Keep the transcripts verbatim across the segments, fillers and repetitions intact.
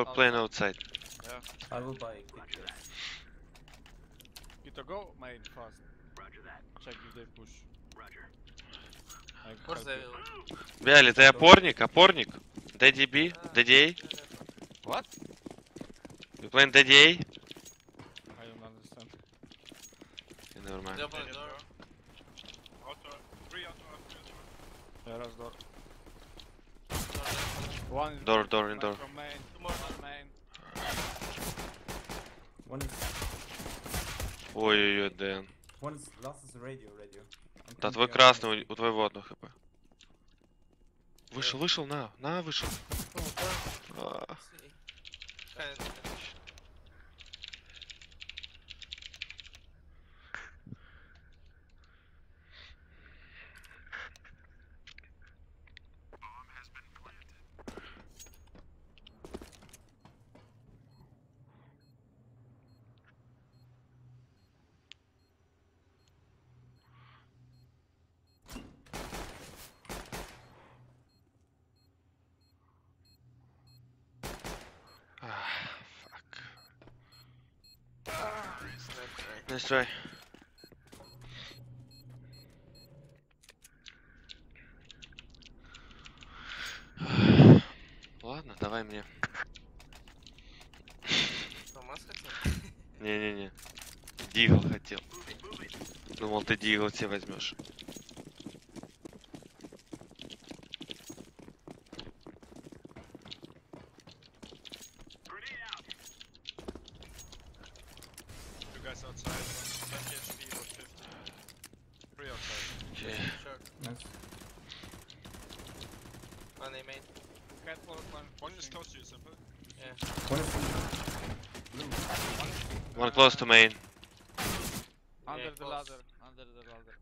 or plan outside? Yeah. I will buy Kito. Kito, go main fast. Roger that. Check if they push. Roger. Bialy, ты опорник, опорник. ди ди би, ди ди эй. What? You playing ди ди эй? I don't understand. Yeah, never mind. Yeah, that's door. One is door, door, in door. From main. Two more on main. One is... Ой-ой-ой, Дэн. One is last is radio, radio. Да, твой красный, у твоего одного хп. Вышел, вышел, на, на, вышел. А. Nice try. Ладно, давай мне. Не-не-не. Дигл хотел. Думал, ты дигл себе возьмешь. One close to main. Under yeah, the close. Ladder, under the ladder.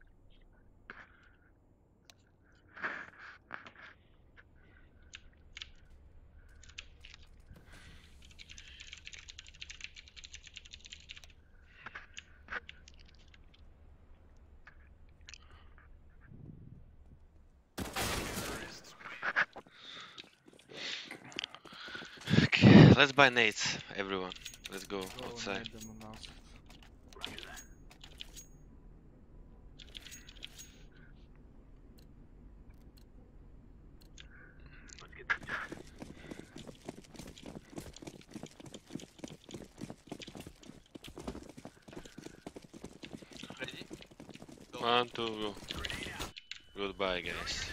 Okay, let's buy nades, everyone. Let's go, go outside. Ready? Go. One, two, go. Goodbye, guys.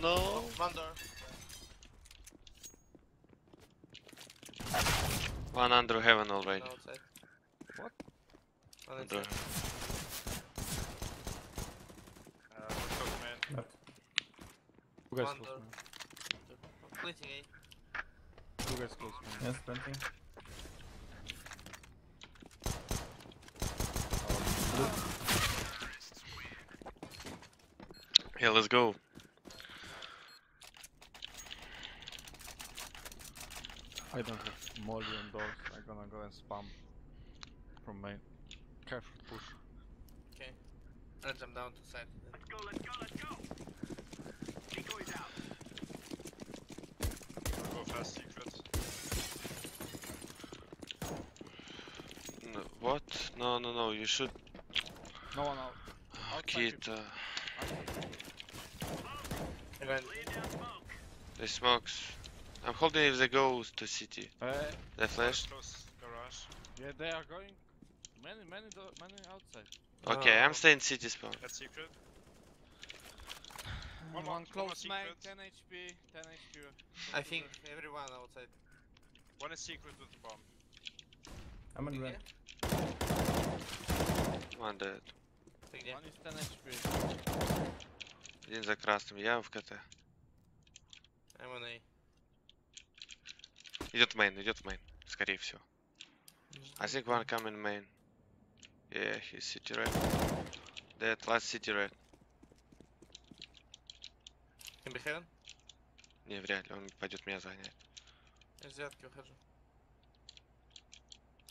No, one door. One under heaven already. Outside. What? One under heaven. Uh, man. Who guys close, man? Splitting, eh? Who guys close, man? Yes, planting. Yeah, let's go. I don't have more than doors, I'm gonna go and spam from main. Careful push. Okay. I'll jump down to side. Let's go, let's go, let's go! Kiko is out! Go fast, secrets. No, what? No, no, no, you should... No one out. Outside Kito. Outside. They smokes. I'm holding if they go to city. Uh, they flashed. Yeah, they are going many, many, many outside. Okay, oh. I'm staying city spawn. That's secret. One, one, one close mic, ten H P, ten H Q. I think everyone outside. One is secret with the bomb. I'm on red. One dead. One is ten H P. Один за красным, я в КТ. I'm on A. Идет в мейн, идет в мейн, скорее всего. I think one coming main. Yeah, he's city red. Dead, last city red. In behind? Не, вряд ли, он пойдет меня загонять. Я взятки ухожу.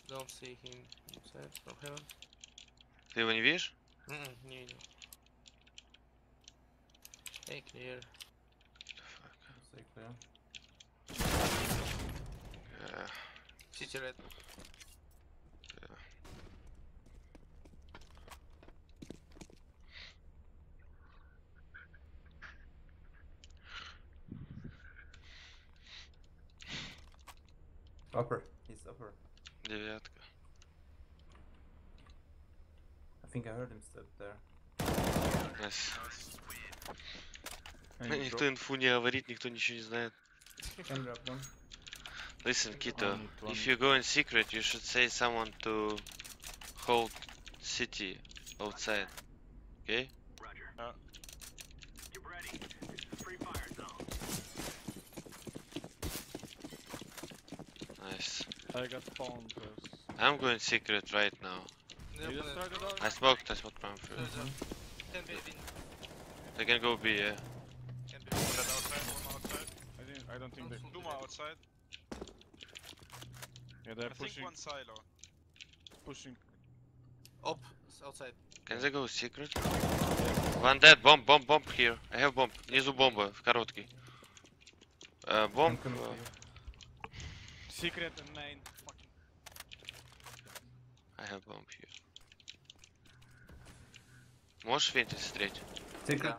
Don't see him inside from heaven. Ты его не видишь? Mm-mm, не видел. Hey, clear. What the fuck? Stay clear. Yeah. City red. Yeah. Upper. He's upper. Девятка. I think I heard him step there. Nice. Никто инфу не говорит, никто ничего не знает. Listen, Kito, if you go in secret, you should say someone to hold city outside. Okay? Uh. Nice. I got phone first. I'm going secret right now. Yeah, I smoked, I smoked bomb first. Can be they can go B, yeah. Can be outside, one outside. I, didn't, I don't think they can. Duma outside. Yeah, they're I pushing. Think one silo. Pushing. Up, it's outside. Can they go secret? Yeah. One dead, bomb, bomb, bomb here. I have bomb. Внизу бомба, в короткий. Uh, bomb. Secret and main. Fucking. I have bomb here. Можешь винты встретить? Secret.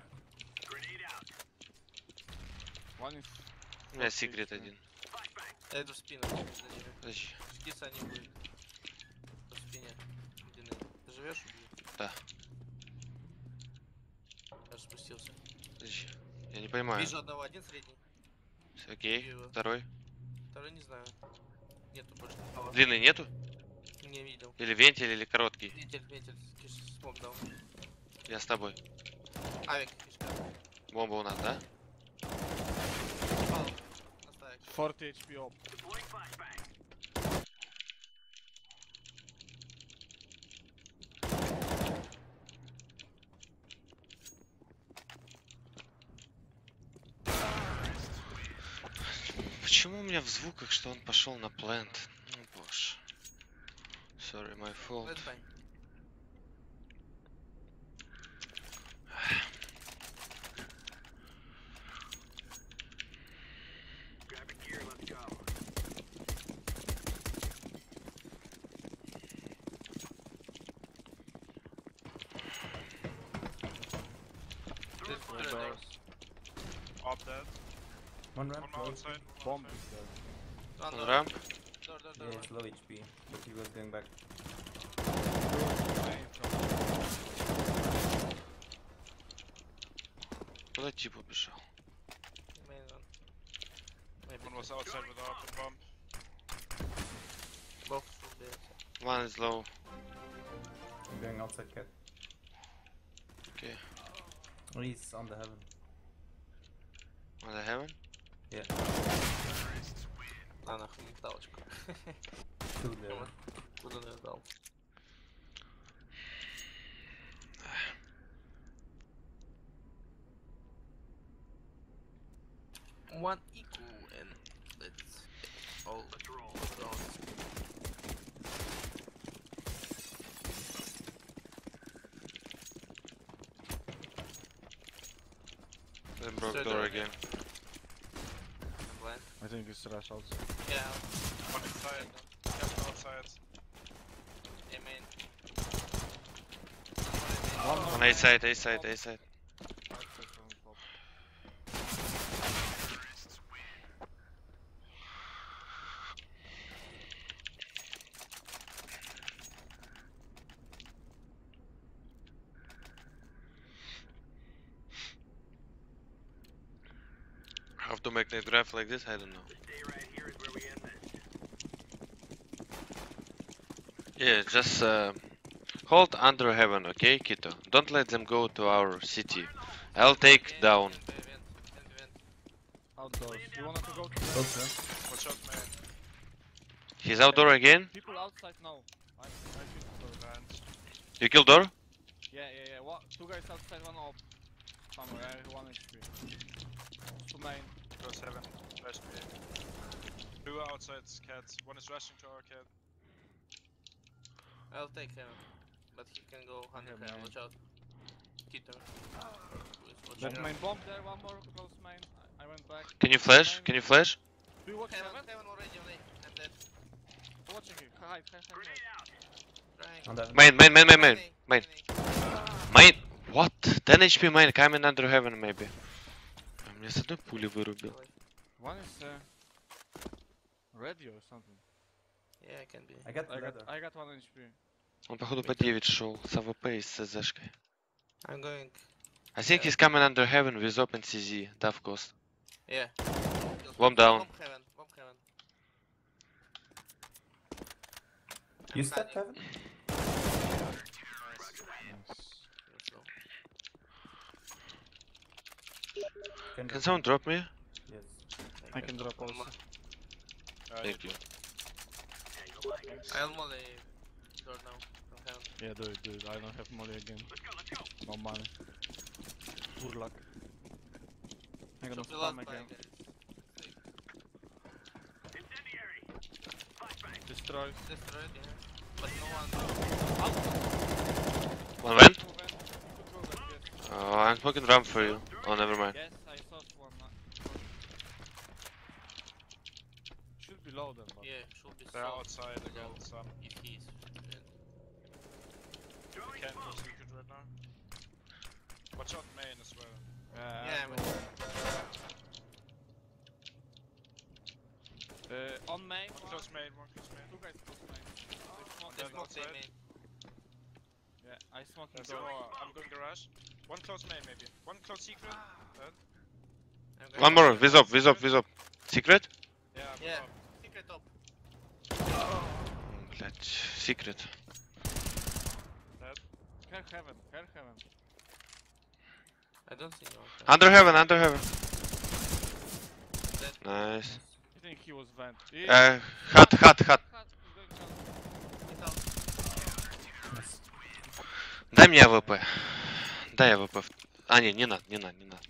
У меня секрет один. Я иду в спину. Подожди. Скица не будет. По спине. Ты живешь? Да. Я спустился. Подожди. Я не понимаю. Вижу одного, один средний. Окей. Второй. Второй не знаю. Нету больше. Длинный нету? Не видел. Или вентиль, или короткий. Вентиль, вентиль. Смог дал. Я с тобой. Авик, бомба у нас, да? сорок эйч пи оп. Почему у меня в звуках, что он пошел на плент? О боже. Sorry, my fault. One ramp, one outside, bomb is there. One ramp. Door, door, door, yeah, it's low H P, but he was going back. Куда тип убежал? One was outside with the open bomb. Both there. One is low. I'm going outside cat. Okay. He's on the heaven. On the heaven? Yeah. А нахуй не талочку. Куда не дал? One equal and let's all the roll down. Then broke door again. I think it's rush also. Yeah. One inside. Just outside. Yeah, man. One, one, one A side, A side, A side. To make the draft like this, I don't know. Right here is where we end it. Yeah, just uh, hold under heaven, okay, Kito? Don't let them go to our city. I'll take down. Outdoors. You want to go to the okay. Watch out, man. He's outdoor again? People outside now. I, I killed door. You killed door? Yeah, yeah, yeah. One, two guys outside, one off. Somewhere, one H P. Two main. Seven, rush B. Two outside cats. One is rushing to our cat. I'll take him, but he can go one hundred. Yeah, watch out. Kito. Left main bomb there. One more close main. I, I went back. Can you flash? Can you flash? Do you watch heaven? Heaven already. I'm dead. hype, hype, hype. Right. Main, main, main, main, main, main. Main. What? ten H P main, coming under heaven maybe. А меня с одной пули вырубил. One is uh, ready or something. Yeah, it can be. I got, I got, I got one H P. Он походу по девять шел с АВП и с СЗшкой. I'm going. I think he's coming under heaven with open C Z, tough ghost. Yeah. Bomb down. Bomb heaven, bomb heaven. You start heaven? Can, can someone drop me? Yes. I can drop also. Thank you. I'll molly door now. Yeah, do it, do it. I don't have money again. No money. Poor luck. I'm gonna spam again. Destroy. Destroy, yeah. But no one. Out. One went? Oh, I'm fucking ramp for you. Oh, never mind. Yes, I thought one. Should be low then. Yeah, should be. They're outside again. Some E Ts. We can't do secret right now. Watch out main as well. Yeah, yeah, I'm with uh, on main. One close main, one close main. Two guys close main. Oh, there's one main. main. Yeah, I smoked the door. I'm going garage. One close main maybe. One close secret. Ah. One more, viz up, viz up, viz up. Secret? Yeah, yeah. Up. Secret up. Oh. Let's secret. Heaven, heaven, heaven. I don't think. Under heaven, under heaven. Dead. Nice. I think he was vent. He uh, hut, hut, hut. Дай мне АВП. Дай АВП. А не, не надо, не надо, не надо.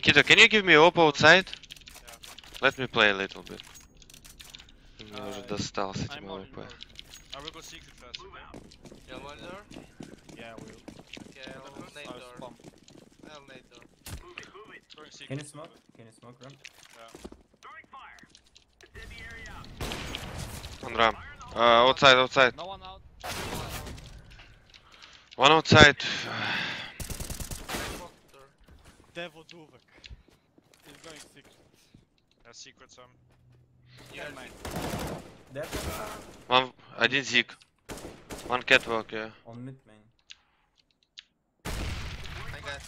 Kito, can you give me O P outside? Yeah. Let me play a little bit. Мне уже достал с этим АВП. I will go secret first. You want door? Yeah, I will. Okay, I'll nade door. I'll nade door. Move it, move it. Can you smoke? Can you smoke, Ram? Yeah. Throwing fire. It's in the area out. On Ram. Uh, outside, outside. No one out. One outside. Devil Duvek. He's going secret. There's secret, some. Yeah, mine. One, один зиг. One catwalk, yeah. On mid main. I got.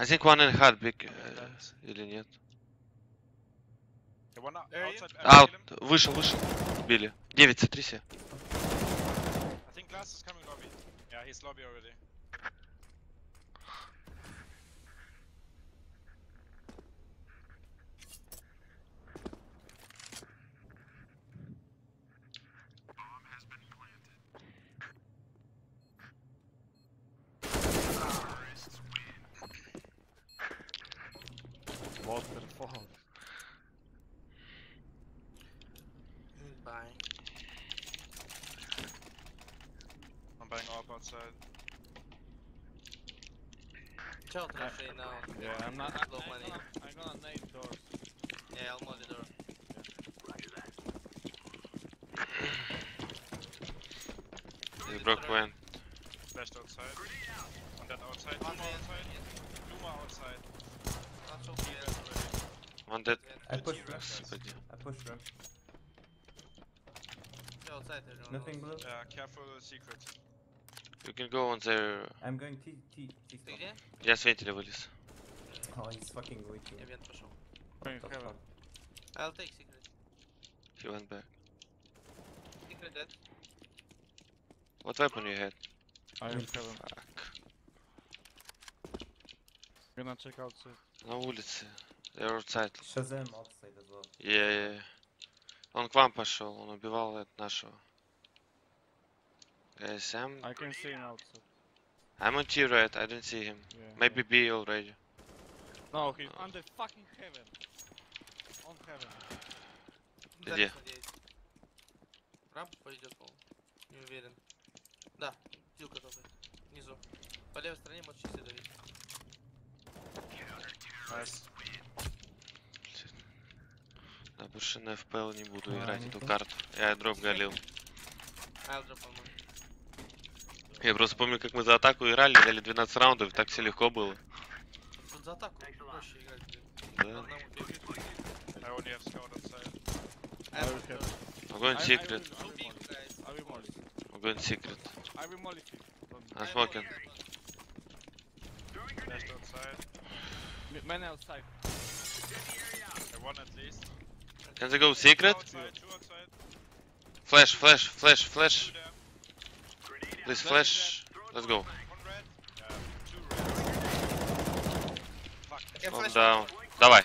I think one in hard big. Или нет? Out. Вышел, вышел. Били. девять, сотрись. I think glass is coming lobby. Yeah, he's lobby already. Waterfall. Bye. I'm buying up outside. Chill trashy now. Yeah, yeah, I'm not low money. I'm gonna nade door. Yeah, I'll mod the door. Yeah. They broke one. Flashed outside. On that outside. One more outside. Two more outside. One dead. I pushed rush. I pushed rush. Nothing blue. Yeah, careful secret. You can go on there. I'm going T T T. Я светили вылез. Oh, he's fucking waiting. Я вент пошел. I'll take secret. He went back. Secret dead. What weapon you had? I have seven. I'm gonna check outside. На улице. They're outside. Shazam outside as well. Yeah, yeah. Он к вам пошел, он убивал от нашего. Guys, I'm... I can see him outside. I'm on T right, I don't see him. Yeah, Maybe yeah. B already. No, he's oh. under fucking heaven. On heaven. Где? Рампа пойдет, по-моему. Не уверен. Да, дюка тоже. Внизу. По левой стороне можешь чисто давить. Nice. Я больше на эф пи эл не буду а, играть эту карту. Я айдроп галил. Я просто помню, как мы за атаку играли, дали двенадцать раундов, и так все легко было. За атаку проще играть. Да. I'm going secret. I'm going secret. I'm smoking. Man outside. One at least. Can they go secret? Flash, flash, flash, flash. Please flash. Let's go. One down. Давай.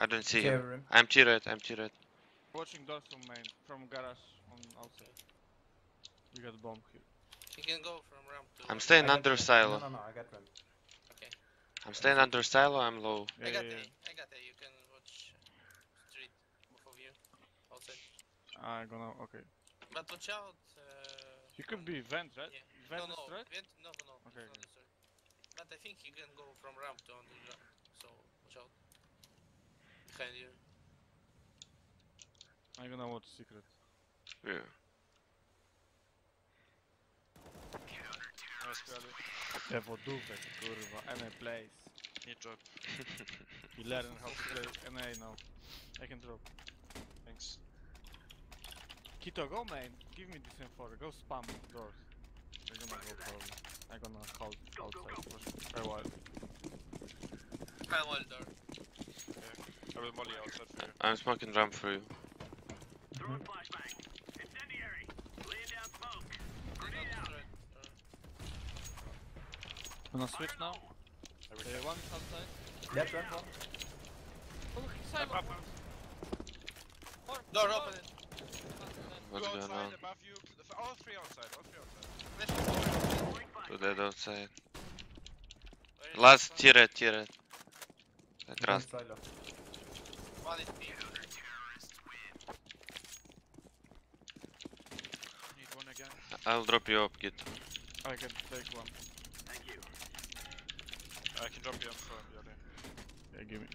I don't see him. I'm T-red. I'm T-red. Watching doors from main, from garage on outside. We got bomb here. You can go from ramp to... I'm staying I under silo. No, no, no, I got ramp. Okay. I'm staying under silo, I'm low. Yeah, I got yeah, yeah. A, I got A, you can watch street, both of you, outside. I gonna, okay. But watch out... Uh, you could be vent, right? Yeah. Vent no, no, right? Vent, no, no, okay. It's not right. But I think you can go from ramp to under ramp, so watch out. Behind you. I'm gonna watch secret. Yeah. Yeah, for dupek, kurwa, N A plays. He drop. You learn how to play N A now. I can drop. Thanks. Kito, go main. Give me this M four. Go spam doors. They're gonna go probably. I'm gonna hold outside for a while. I will door. Okay. I will molly outside for you. I'm smoking ramp for you. Throw a flashbang. Incendiary. Laying down smoke. Grenade out. I'm gonna switch now. Uh, one outside. That's right, one. Oh, look, inside one. Door, open it. What's going on? All three outside, all three outside. Two dead outside. Last T-red, T-red. That rust. One is T. Need one again. I'll drop you up, Kid. I can take one. I can drop you on front, Bialy. Yeah, give me.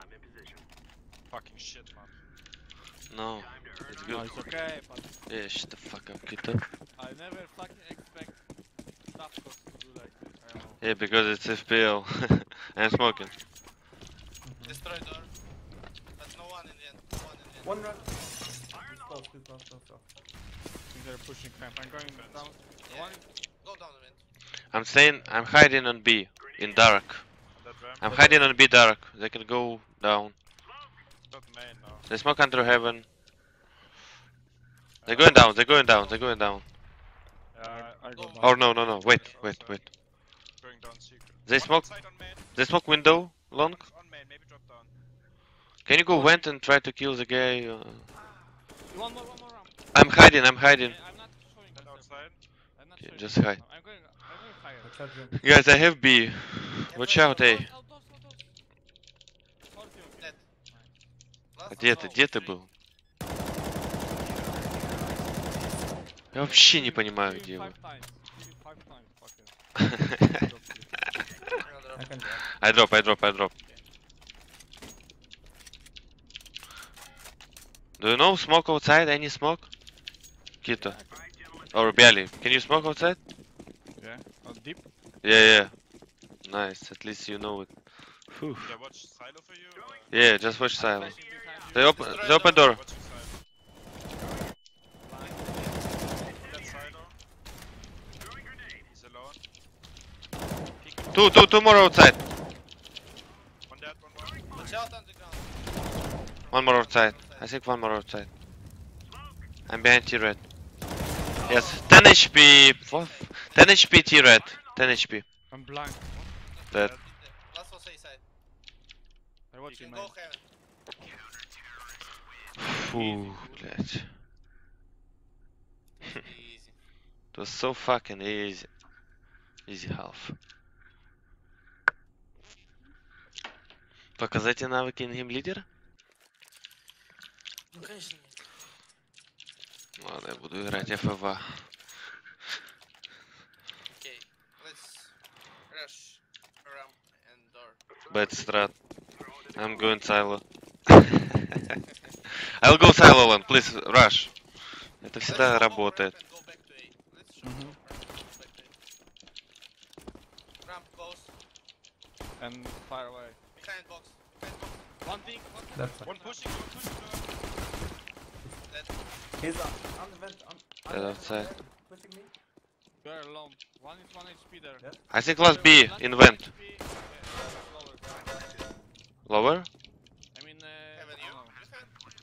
I'm in position. Fucking shit, man. No, it's good. No, it's okay, but... Yeah, shut the fuck up, Kito. I never fucking expect stuff to do like this, I don't know. Yeah, because it's F P L. I'm smoking. Destroy door. But no one in the end, no one in the end. One run. Iron off. Stop, stop, stop, stop. I think they're pushing camp. I'm going down. Yeah. One. Go down the vent. I'm staying, I'm hiding on B. In dark. I'm hiding on B dark. They can go down. They smoke under heaven. They're going down, they're going down, they're going down. Oh no, no, no, wait, wait, wait. They smoke, they smoke window long. Can you go vent and try to kill the guy? I'm hiding, I'm hiding. Okay, just hide. Guys, I have B. Watch out, эй. Где ты? Где ты был? Я вообще не понимаю, где вы. I drop, I drop, I drop. Do you know smoke outside? Any smoke? Kito. Or Bialy. Can you smoke outside? Yeah, out deep. Yeah, yeah. Nice, at least you know it. Whew. Yeah, watch silo for you? Or... Yeah, just watch silo. They open, they open door. Two, two, two more outside. One dead, one more. Watch out on the ground. One more outside. I think one more outside. I'm behind T-red. Yes, ten H P. What? ten H P T-red. ten H P. I'm blank. Dead. Last one inside. I watch you, man. Фу, блядь. It was so fucking easy. Easy half. Показать навыки ингейм-лидера? Ну, конечно. Ладно, я буду играть эф эва. Bad strat. I'm going silo. I'll go silo one, please, rush. Это всегда работает. And fire away. Behind box. Behind box. One thing, one thing. That's one pushing, one pushing. He's up. On the vent. On the outside. Pushing me. You are alone. One is one H P there. Yeah. I think last B in vent. Okay. Lower? Lower? I mean, uh, have you?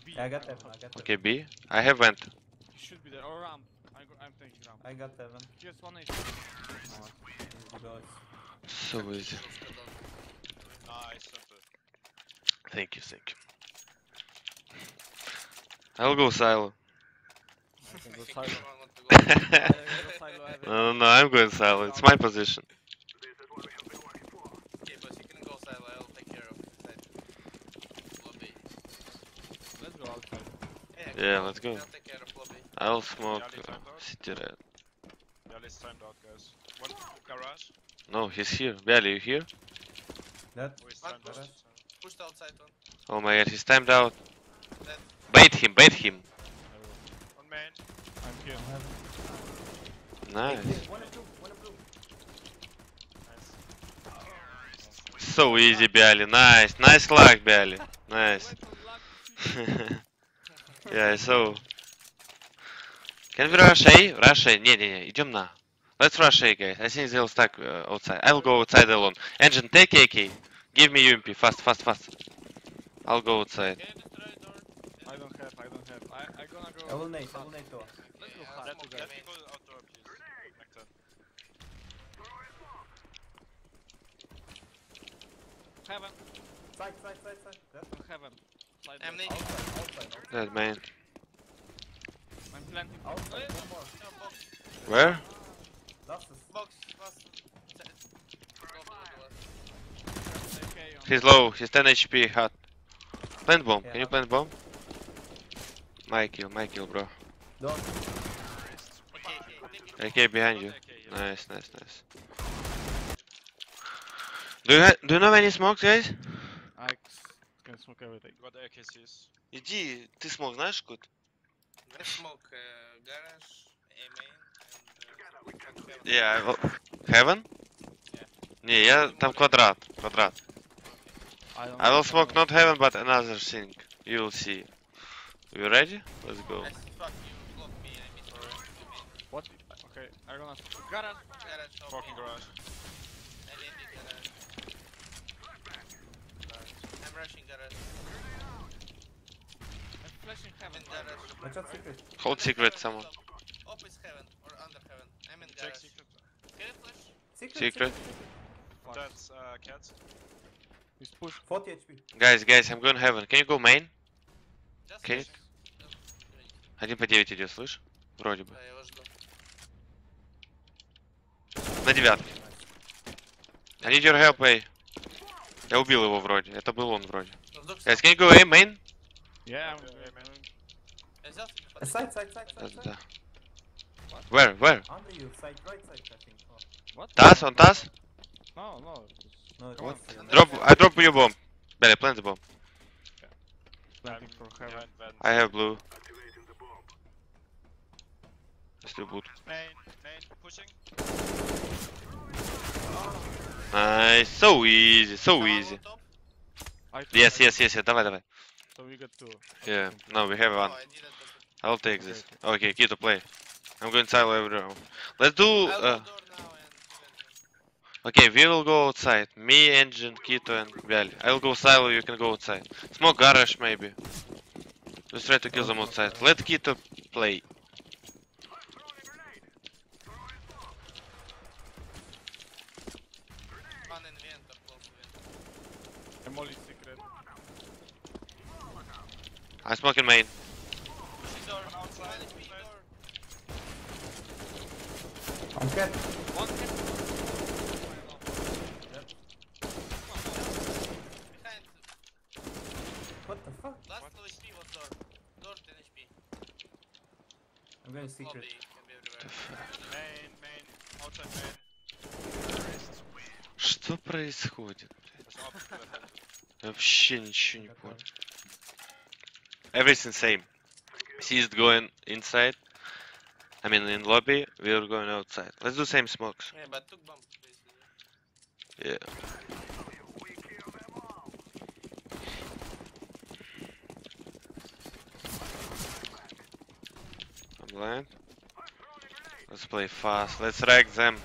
B. I got that one. I got that. Okay, B. I have vent. You should be there. Or ramp. I'm, I'm taking ramp. I got that one. Just one H P. Oh, so easy. Nice, super. Thank you, thank you. I'll go silo. I can go silo. No, no, no, I'm going silo. It's my position. Okay, but you can go silo. I'll take care of that. Lobby. Let's go outside. Yeah, yeah, let's go. I'll smoke uh, city red. Bialy's timed out, guys. One garage. No, he's here. Bialy, you here? That one pushed. Pushed outside one. Oh my god, he's timed out. That. Bait him, bait him. One man. I'm here. Nice. Nice. So easy, Bialy. Nice, nice luck, Bialy. Nice. Yeah, so. Can we rush A? Rush A. Не, не, не. Идем на. Let's rush A, guys. I think they'll stack uh, outside. I'll go outside alone. Engine, take A K. Give me U M P. Fast, fast, fast. I'll go outside. I don't have, I don't have. I, I'm gonna go. I will nade, I will nade door. Let's go hard. Let's go outdoor, please. Heaven. Side, side, side, side. Heaven. I'm nading. Outside, outside, outside. That man. I'm planting. Outside, one more. Where? Box, box. He's low, he's ten H P, hot. Plant bomb, yeah, can you plant bomb? My kill, my kill, bro. Don't. A K behind you. Nice, nice, nice. Do you, ha do you know any smokes, guys? I can smoke everything. What A K is? Иди, ты смог знаешь куда? I smoke uh, garage, A-main. Yeah, heaven? Не, я там квадрат, квадрат. I will smoke not heaven but another thing. You will see. You ready? Let's go. What? Okay, I'm gonna garage, fucking garage. I'm rushing garage. I'm flashing heaven garage. Hold secret, someone. Op is heaven or under heaven. I'm in garage. Secret. Can I flash? Secret. Secret. Secret. That's uh, cats. He's pushed. forty H P. Guys, guys, I'm going heaven. Can you go main? Just can you? one по девять идет, слышь? Вроде бы. Да, я его жду. На девятке. I need your help, A. Я убил его вроде. Это был он вроде. Guys, can you go A main? Yeah, I'm going A main. Я взял тебя. Side, side, side, side, side. What? Where? Where? Under you, side, right side, I think. Oh. What? Tass, on Tass? No, no. No, what? Drop, I drop you bomb. Better plant the bomb. Yeah. Planting for heaven. I have blue. Activating the bomb. Let's do boot. Main, main, pushing. Nice, so easy, so easy. Yes, yes, yes, yes, давай, давай. So we got two. Yeah, no, we have one. I'll take this. Okay, Kito, play. I'm going silo every round. Let's do. Uh, okay, we will go outside. Me, Engine, Kito, and Bialy. I'll go silo. You can go outside. Smoke garage maybe. Just try to kill them outside. Let Kito play. I'm smoking main. I'm cat. One cat. What the fuck? Last low H P was door. Door ten H P. I'm going secret. Main, main, outside main. Что происходит, блядь? Вообще ничего не понял. Everything same. She is going inside. I mean in lobby, we are going outside. Let's do same smokes. Yeah, but took bomb please. Yeah. I'm blind. Let's play fast. Let's wreck them.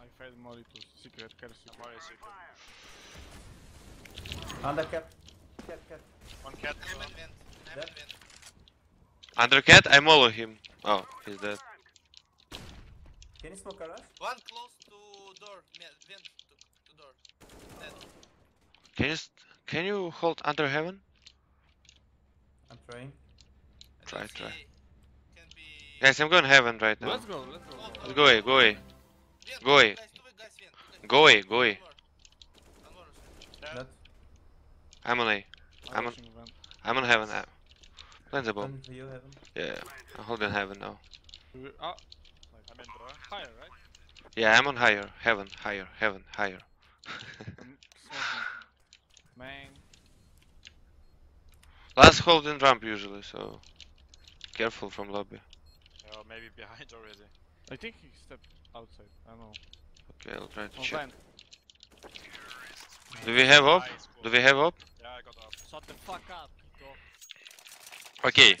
I had Molly to secret car. Molly secret. Under cap. Cat, cat. One cat. I'm in wind. I'm in wind. Under cat, I mollow him. Oh, he's dead. Can you smoke around? One close to door. Vent to, to door. Dead. Can you can you hold under heaven? I'm trying. Try, try. Be... Guys, I'm going heaven right now. Let's go, let's go. Let's go away, go away. Go away. Go away, go away. I'm on A. I'm on, I'm on heaven. Plan the bomb. Yeah, I'm holding heaven now. Yeah, I'm on higher. Heaven, higher, heaven, higher. Last hold in ramp usually, so careful from lobby. Oh, maybe behind already. I think he stepped outside. I don't know. Okay, I'll try to check. Do we have up? Do we have up? Yeah, I got up. Shut the fuck up, Kito. Okay,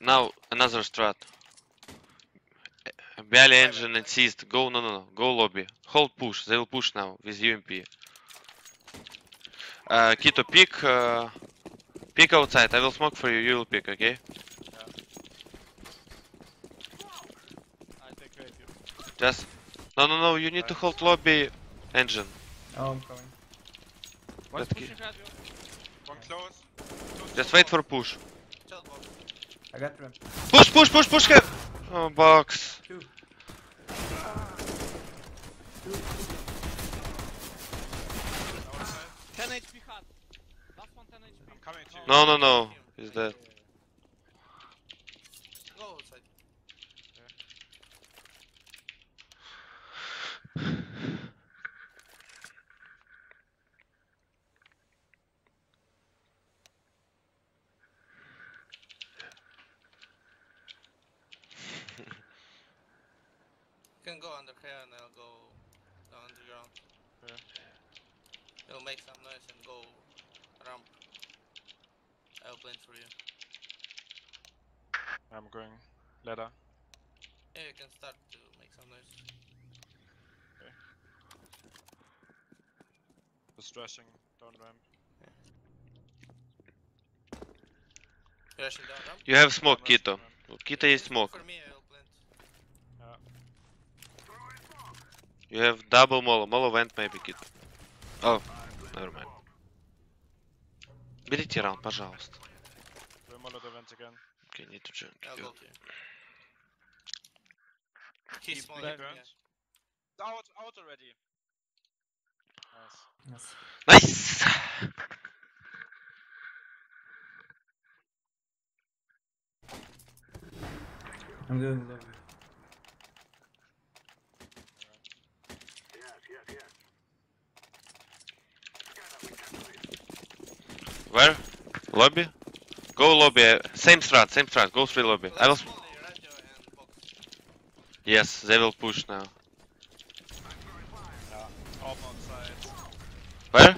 now another strat. Bialy engine and seized. Go, no, no, no. Go lobby. Hold push. They will push now with U M P. Uh, Kito, pick. Uh, pick outside. I will smoke for you. You will pick, okay? Yeah. I take you. Just. No, no, no. You need right. to hold lobby engine. Oh, I'm coming. One close. Just wait for push. I got him. Push, push, push, push him! Oh, box. Two. Two. ten H P hard. Last one ten H P. I'm coming to you. No, no, no. He's dead. Go outside. You can go under here and I'll go down the ground. Yeah. It'll make some noise and go ramp. I'll plan for you. I'm going ladder. Yeah, you can start to make some noise. Okay. Just rushing down ramp. Yeah. Rushing down ramp? You have smoke, Kito. Kito is smoke. For me, I'll plant. Yeah. You have double molo, molo vent maybe, Kid. Oh, never mind. Берите раунд, пожалуйста. Okay, need to jump. He's small. Out, out already. Nice. Nice! I'm doing lovely. Where? Lobby? Go lobby. Same strat, same strat. Go through lobby. I will. Yes, they will push now. Where?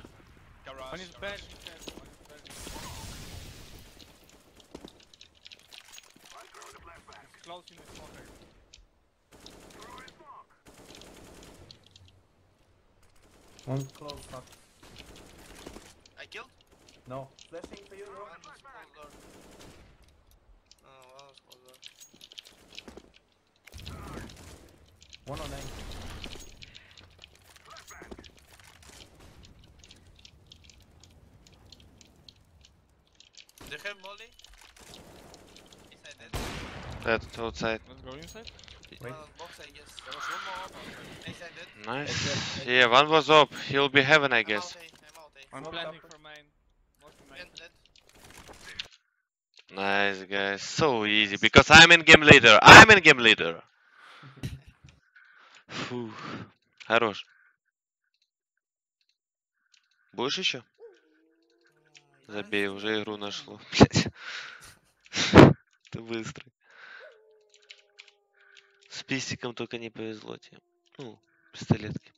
One close up. I killed? No. Flashing for you, no? One was cold door. No, one was cold door. One on nine. Do you have Molly? Inside that. That's outside. Let's go inside. Wait. Nice. Yeah, one was up. He'll be heaven, I guess. I'm planning for mine. Nice, guys. So easy because I'm in game leader. I'm in game leader. Фу, хорош. Будешь еще? Забей, уже игру нашло. Блять. Ты быстрый. С пистиком только не повезло тебе. Ну, пистолетки.